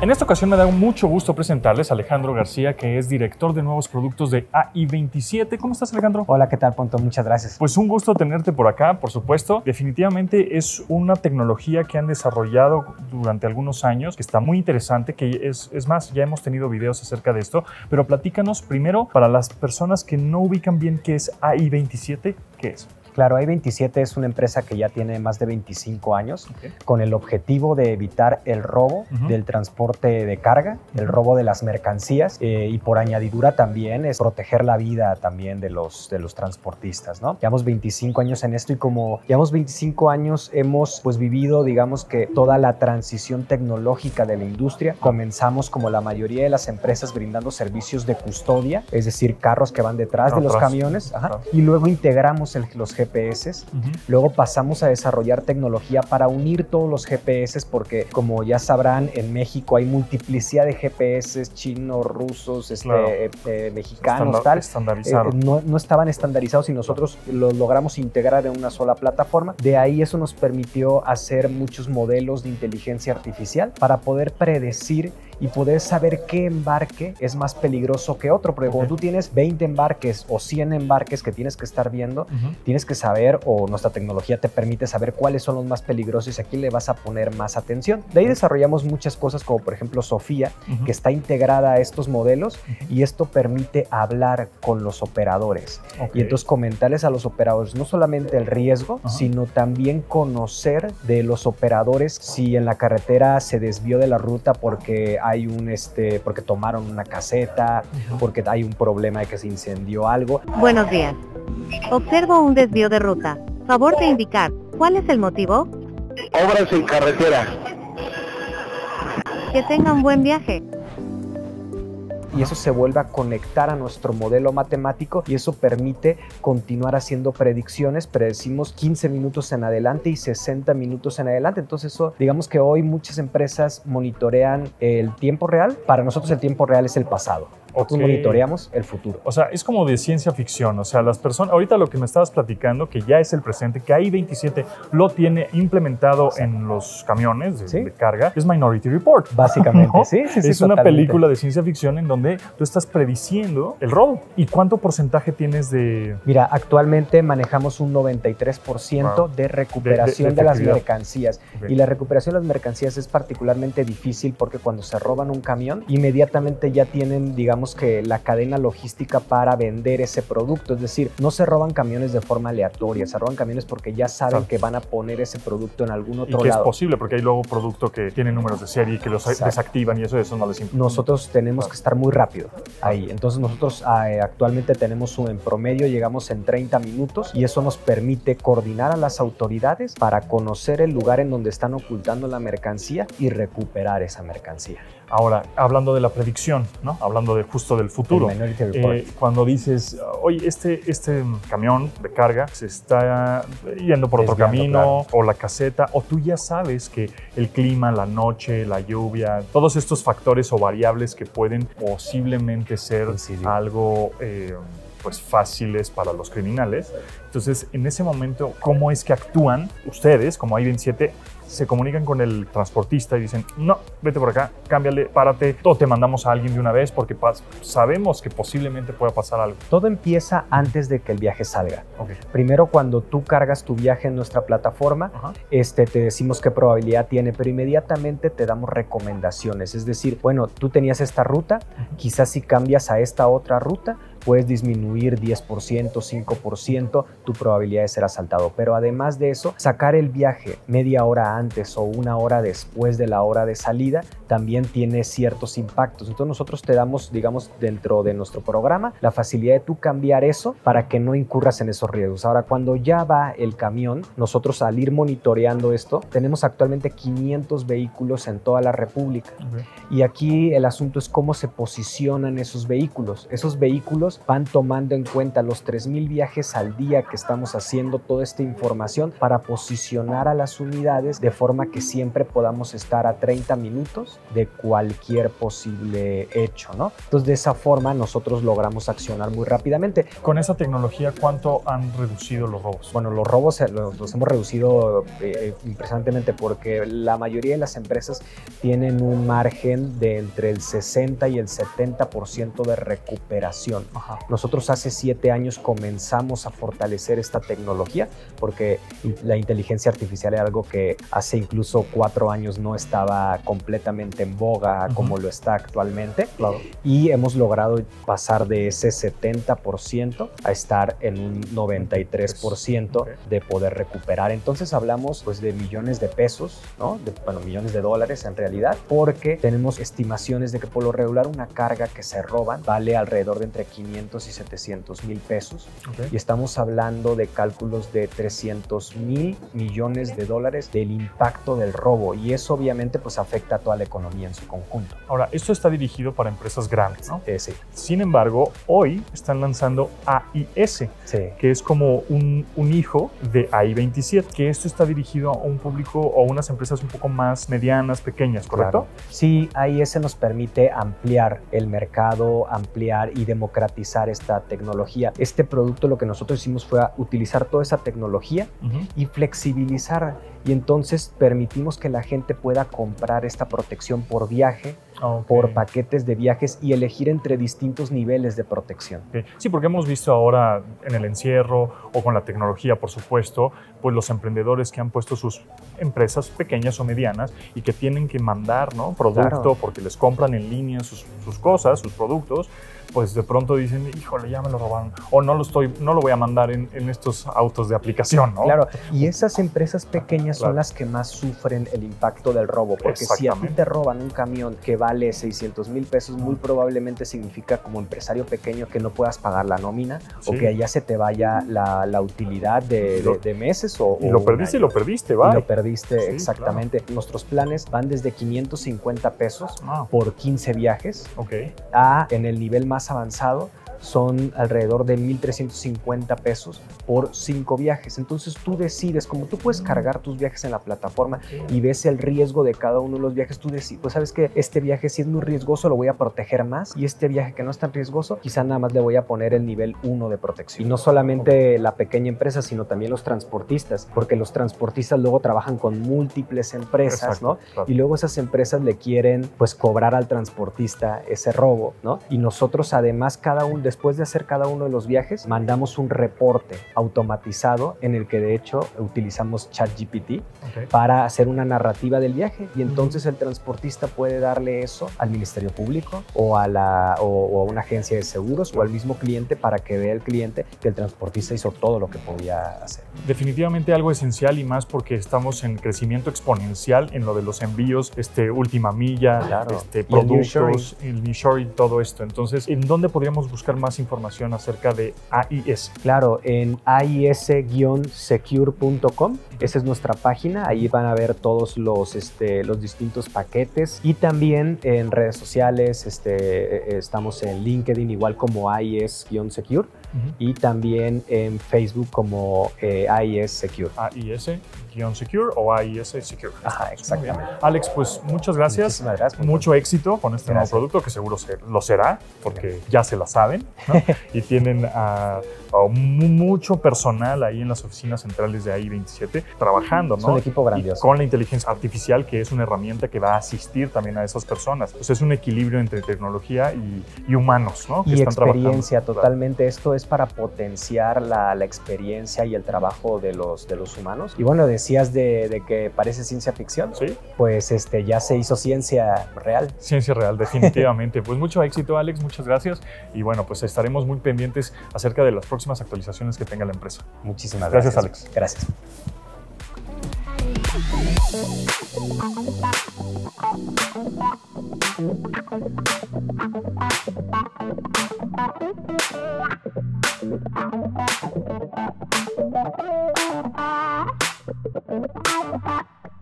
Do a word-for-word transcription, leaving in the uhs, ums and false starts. En esta ocasión me da mucho gusto presentarles a Alejandro García, que es director de nuevos productos de A I veintisiete. ¿Cómo estás, Alejandro? Hola, ¿qué tal, Ponto? Muchas gracias. Pues un gusto tenerte por acá, por supuesto. Definitivamente es una tecnología que han desarrollado durante algunos años, que está muy interesante, que es, es más, ya hemos tenido videos acerca de esto, pero platícanos primero, para las personas que no ubican bien qué es A I veintisiete, ¿qué es? Claro, A I veintisiete es una empresa que ya tiene más de veinticinco años, okay, con el objetivo de evitar el robo uh-huh. del transporte de carga, uh-huh. el robo de las mercancías eh, y por añadidura también es proteger la vida también de los, de los transportistas, ¿no? Llevamos veinticinco años en esto y como llevamos veinticinco años hemos pues vivido, digamos que toda la transición tecnológica de la industria. Comenzamos como la mayoría de las empresas brindando servicios de custodia, es decir, carros que van detrás no, de los atrás, camiones ajá, atrás. y luego integramos el, los G P S. G P S. Uh-huh. Luego pasamos a desarrollar tecnología para unir todos los G P S porque, como ya sabrán, en México hay multiplicidad de G P S chinos, rusos, este, claro. eh, eh, mexicanos, Estandar, tal. Eh, no, no estaban estandarizados y nosotros claro. los logramos integrar en una sola plataforma. De ahí eso nos permitió hacer muchos modelos de inteligencia artificial para poder predecir y poder saber qué embarque es más peligroso que otro, porque okay. cuando tú tienes veinte embarques o cien embarques que tienes que estar viendo, uh-huh. tienes que saber, o nuestra tecnología te permite saber cuáles son los más peligrosos y aquí le vas a poner más atención. De ahí desarrollamos muchas cosas como por ejemplo Sofía, uh-huh. que está integrada a estos modelos uh-huh. y esto permite hablar con los operadores okay. y entonces comentarles a los operadores no solamente el riesgo, uh-huh. sino también conocer de los operadores si en la carretera se desvió de la ruta porque hay un este porque tomaron una caseta, uh-huh. porque hay un problema de que se incendió algo. Buenos días. Observo un desvío de ruta. Favor de indicar, ¿cuál es el motivo? Obras en carretera. Que tenga un buen viaje. Y eso se vuelve a conectar a nuestro modelo matemático y eso permite continuar haciendo predicciones. Predecimos quince minutos en adelante y sesenta minutos en adelante. Entonces eso, digamos que hoy muchas empresas monitorean el tiempo real. Para nosotros el tiempo real es el pasado. Nosotros okay. monitoreamos el futuro. O sea, es como de ciencia ficción. O sea, las personas... Ahorita lo que me estabas platicando, que ya es el presente, que A I veintisiete lo tiene implementado sí. en los camiones de, ¿sí? de carga, es Minority Report. Básicamente, ¿no? sí, sí, sí. Es totalmente. Una película de ciencia ficción en donde tú estás prediciendo el robo. ¿Y cuánto porcentaje tienes de...? Mira, actualmente manejamos un noventa y tres por ciento wow. de recuperación de, de, de, de las mercancías. Okay. Y la recuperación de las mercancías es particularmente difícil porque cuando se roban un camión, inmediatamente ya tienen, digamos, que la cadena logística para vender ese producto, es decir, no se roban camiones de forma aleatoria, se roban camiones porque ya saben Exacto. que van a poner ese producto en algún otro lado. Y que lado. Es posible porque hay luego producto que tiene números de serie y que los Exacto. desactivan y eso, eso no les importa. Nosotros tenemos Exacto. que estar muy rápido ahí, entonces nosotros eh, actualmente tenemos un en promedio, llegamos en treinta minutos y eso nos permite coordinar a las autoridades para conocer el lugar en donde están ocultando la mercancía y recuperar esa mercancía. Ahora, hablando de la predicción, ¿no? Hablando de justo del futuro. Eh, cuando dices, oye, este, este camión de carga se está yendo por otro camino, claro. o la caseta, o tú ya sabes que el clima, la noche, la lluvia, todos estos factores o variables que pueden posiblemente ser Incidio. algo... Eh, pues fáciles para los criminales. Entonces, en ese momento, ¿cómo es que actúan ustedes, como A I veintisiete, se comunican con el transportista y dicen, no, vete por acá, cámbiale, párate, o te mandamos a alguien de una vez porque sabemos que posiblemente pueda pasar algo? Todo empieza antes de que el viaje salga. Okay. Primero, cuando tú cargas tu viaje en nuestra plataforma, uh-huh. este, te decimos qué probabilidad tiene, pero inmediatamente te damos recomendaciones. Es decir, bueno, tú tenías esta ruta, uh-huh. quizás si cambias a esta otra ruta, puedes disminuir diez por ciento, cinco por ciento tu probabilidad de ser asaltado. Pero además de eso, sacar el viaje media hora antes o una hora después de la hora de salida también tiene ciertos impactos. Entonces nosotros te damos, digamos, dentro de nuestro programa, la facilidad de tú cambiar eso para que no incurras en esos riesgos. Ahora, cuando ya va el camión, nosotros al ir monitoreando esto, tenemos actualmente quinientos vehículos en toda la República. Okay. Y aquí el asunto es cómo se posicionan esos vehículos. Esos vehículos van tomando en cuenta los tres mil viajes al día que estamos haciendo, toda esta información para posicionar a las unidades de de forma que siempre podamos estar a treinta minutos de cualquier posible hecho, ¿no? Entonces, de esa forma nosotros logramos accionar muy rápidamente. Con esa tecnología, ¿cuánto han reducido los robos? Bueno, los robos los, los hemos reducido eh, impresionantemente, porque la mayoría de las empresas tienen un margen de entre el sesenta y el setenta por ciento de recuperación. Ajá. Nosotros hace siete años comenzamos a fortalecer esta tecnología, porque la inteligencia artificial era algo que hace incluso cuatro años no estaba completamente en boga, uh-huh, como lo está actualmente. Claro. Y hemos logrado pasar de ese setenta por ciento a estar en un noventa y tres por ciento, okay, de poder recuperar. Entonces hablamos, pues, de millones de pesos, ¿no? De, bueno, millones de dólares en realidad, porque tenemos estimaciones de que por lo regular una carga que se roban vale alrededor de entre quinientos y setecientos mil pesos. Okay. Y estamos hablando de cálculos de trescientos mil millones de dólares del impacto del robo, y eso obviamente pues afecta a toda la economía en su conjunto. Ahora, esto está dirigido para empresas grandes, ¿no? Eh, sí. Sin embargo, hoy están lanzando A I S, sí, que es como un, un hijo de A I veintisiete, que esto está dirigido a un público o a unas empresas un poco más medianas, pequeñas, ¿correcto? Claro. Sí, A I S nos permite ampliar el mercado, ampliar y democratizar esta tecnología. Este producto, lo que nosotros hicimos fue utilizar toda esa tecnología, uh-huh, y flexibilizar, y entonces permitimos que la gente pueda comprar esta protección por viaje, okay, por paquetes de viajes, y elegir entre distintos niveles de protección. Okay. Sí, porque hemos visto ahora en el encierro o con la tecnología, por supuesto, pues los emprendedores que han puesto sus empresas pequeñas o medianas y que tienen que mandar, ¿no?, producto, claro, porque les compran en línea sus, sus cosas, sus productos, pues de pronto dicen, híjole, ya me lo robaron, o no lo, estoy, no lo voy a mandar en, en estos autos de aplicación, ¿no? Claro, y esas empresas pequeñas, claro, son las que más sufren el impacto del robo, porque si a ti te roban un camión que vale seiscientos mil pesos, muy probablemente significa como empresario pequeño que no puedas pagar la nómina, sí, o que allá se te vaya la, la utilidad de, de, de meses. O, y lo o perdiste y lo perdiste, ¿va? Y lo perdiste, sí, exactamente. Claro. Nuestros planes van desde quinientos cincuenta pesos, ah, por quince viajes, okay, a, en el nivel más avanzado, son alrededor de mil trescientos cincuenta pesos por cinco viajes. Entonces tú decides, como tú puedes cargar tus viajes en la plataforma y ves el riesgo de cada uno de los viajes, tú decides, pues sabes que este viaje sí es muy riesgoso, lo voy a proteger más, y este viaje que no es tan riesgoso, quizá nada más le voy a poner el nivel uno de protección. Y no solamente la pequeña empresa, sino también los transportistas, porque los transportistas luego trabajan con múltiples empresas, exacto, ¿no? Claro. Y luego esas empresas le quieren, pues, cobrar al transportista ese robo, ¿no? Y nosotros además cada uno, después de hacer cada uno de los viajes, mandamos un reporte automatizado en el que de hecho utilizamos ChatGPT, okay, para hacer una narrativa del viaje, y entonces el transportista puede darle eso al Ministerio Público o a, la, o, o a una agencia de seguros o al mismo cliente, para que vea el cliente que el transportista hizo todo lo que podía hacer. Definitivamente algo esencial, y más porque estamos en crecimiento exponencial en lo de los envíos, este, última milla, claro, este, productos, el nearshoring, todo esto. Entonces, ¿en dónde podríamos buscar más información acerca de A I S? Claro, en a i s guion secure punto com. Esa es nuestra página. Ahí van a ver todos los, este, los distintos paquetes. Y también en redes sociales, este, estamos en LinkedIn, igual como A I S Secure. Uh-huh. Y también en Facebook como eh, A I S Secure. A I S Secure o A I S Secure. Ajá, exactamente. Alex, pues muchas gracias. gracias Mucho éxito con este gracias. nuevo producto, que seguro se, lo será, porque okay. ya se la saben, ¿no? Y tienen a, a mucho personal ahí en las oficinas centrales de A I veintisiete trabajando, ¿no? Es un equipo grandioso. Y con la inteligencia artificial, que es una herramienta que va a asistir también a esas personas. Pues es un equilibrio entre tecnología y, y humanos, ¿no? Que y están experiencia, trabajando. Totalmente. Claro. Esto es para potenciar la, la experiencia y el trabajo de los, de los humanos. Y bueno, decías de, de que parece ciencia ficción. Sí. Pues este, ya se hizo ciencia real. Ciencia real, definitivamente. Pues mucho éxito, Alex. Muchas gracias. Y bueno, pues estaremos muy pendientes acerca de las próximas actualizaciones que tenga la empresa. Muchísimas gracias. Gracias, Alex. Gracias.